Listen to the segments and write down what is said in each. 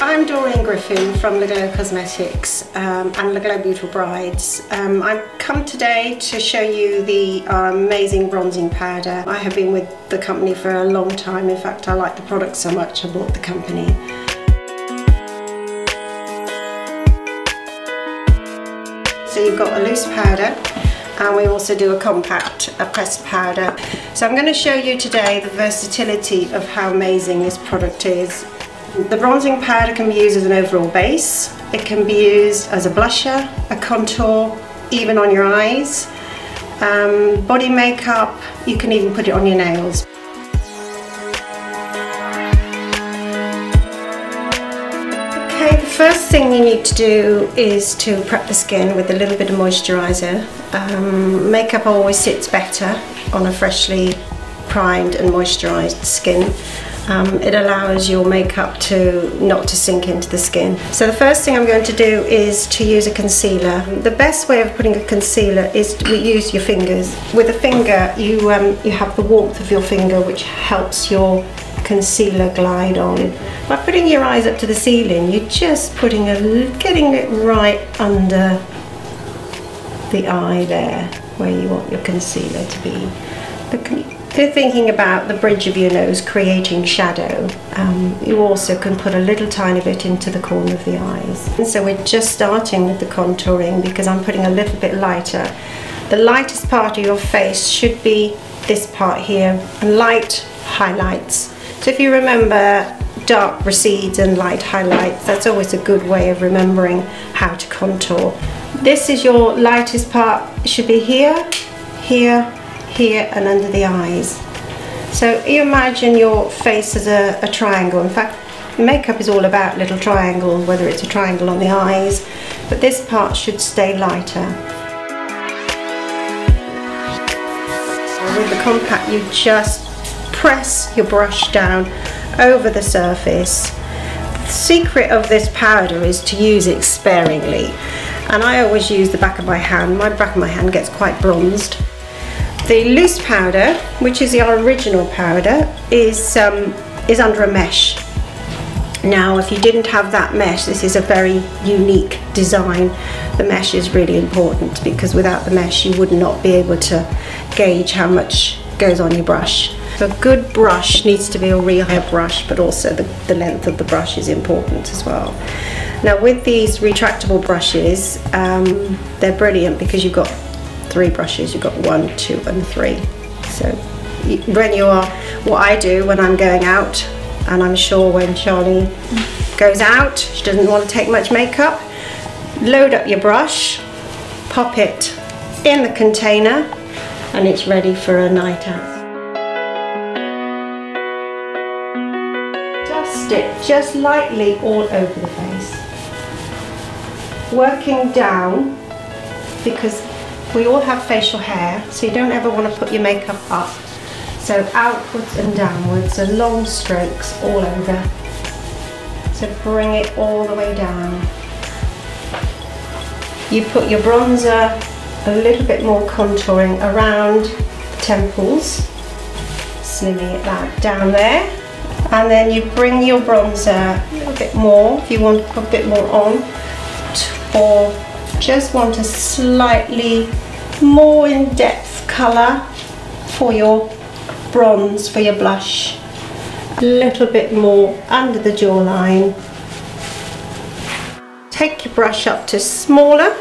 I'm Dorian Griffin from Le Glow Cosmetics and Le Glow Beautiful Brides. I've come today to show you our amazing bronzing powder. I have been with the company for a long time. In fact, I like the product so much I bought the company. So you've got a loose powder, and we also do a compact, a pressed powder. So I'm going to show you today the versatility of how amazing this product is. The bronzing powder can be used as an overall base, it can be used as a blusher, a contour, even on your eyes, body makeup, you can even put it on your nails. Okay, the first thing you need to do is to prep the skin with a little bit of moisturiser. Makeup always sits better on a freshly primed and moisturised skin. It allows your makeup not to sink into the skin. So the first thing I'm going to do is to use a concealer. The best way of putting a concealer is to use your fingers. With a finger you have the warmth of your finger, which helps your concealer glide on. By putting your eyes up to the ceiling, you're just getting it right under the eye there, where you want your concealer to be. If you're thinking about the bridge of your nose creating shadow, you also can put a little tiny bit into the corner of the eyes. And so we're just starting with the contouring because I'm putting a little bit lighter. The lightest part of your face should be this part here, and light highlights. So if you remember, dark recedes and light highlights, that's always a good way of remembering how to contour. This is your lightest part, it should be here, here, here and under the eyes. So you imagine your face as a triangle. In fact, makeup is all about little triangles, whether it's a triangle on the eyes, but this part should stay lighter. So with the compact, you just press your brush down over the surface. The secret of this powder is to use it sparingly, and I always use the back of my hand. My back of my hand gets quite bronzed. The loose powder, which is the original powder, is under a mesh. Now if you didn't have that mesh, this is a very unique design. The mesh is really important because without the mesh you would not be able to gauge how much goes on your brush. A good brush needs to be a real hair brush, but also the length of the brush is important as well. Now with these retractable brushes, they're brilliant because you've got three brushes. You've got 1, 2 and 3. So what I do when I'm going out, and I'm sure when Charlie goes out, she doesn't want to take much makeup, load up your brush, pop it in the container, and it's ready for a night out. Dust it just lightly all over the face, working down, because we all have facial hair, so you don't ever want to put your makeup up. So outwards and downwards, so long strokes all over. So bring it all the way down. You put your bronzer, a little bit more contouring around the temples, slimming it back down there, and then you bring your bronzer a little bit more if you want to put a bit more on, or just want a slightly more in-depth colour for your bronze, for your blush. A little bit more under the jawline. Take your brush up to smaller,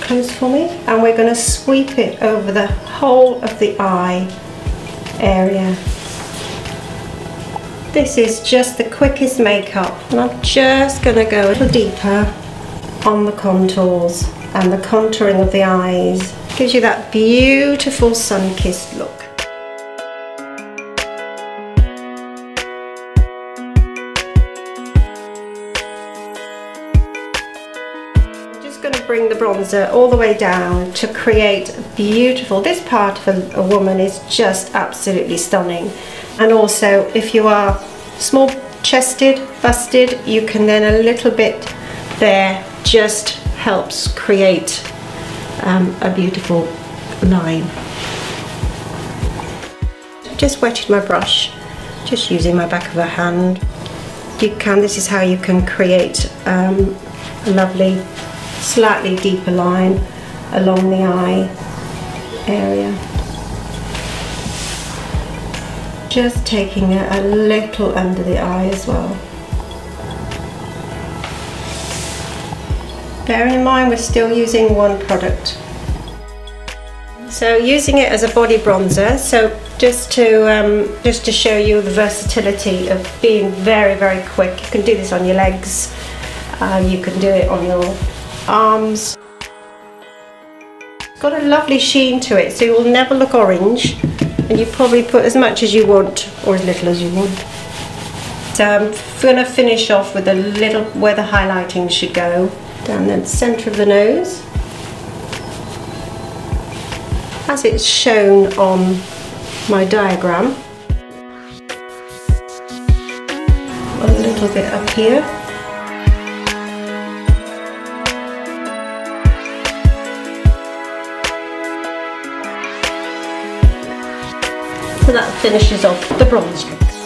close for me, and we're going to sweep it over the whole of the eye area. This is just the quickest makeup, and I'm just going to go a little deeper on the contours and the contouring of the eyes. Gives you that beautiful sun-kissed look. I'm just going to bring the bronzer all the way down to create a beautiful, this part of a woman is just absolutely stunning. And also if you are small chested, busted, you can then a little bit there just helps create a beautiful line. I've just wetted my brush, just using my back of a hand. you can, this is how you can create a lovely, slightly deeper line along the eye area. Just taking it a little under the eye as well. Bearing in mind we're still using one product. So using it as a body bronzer, so just to show you the versatility of being very, very quick. You can do this on your legs, you can do it on your arms. It's got a lovely sheen to it, so you will never look orange, and you probably put as much as you want or as little as you want. So I'm going to finish off with a little where the highlighting should go, down the centre of the nose, as it's shown on my diagram. A little bit up here. So that finishes off the bronze strokes.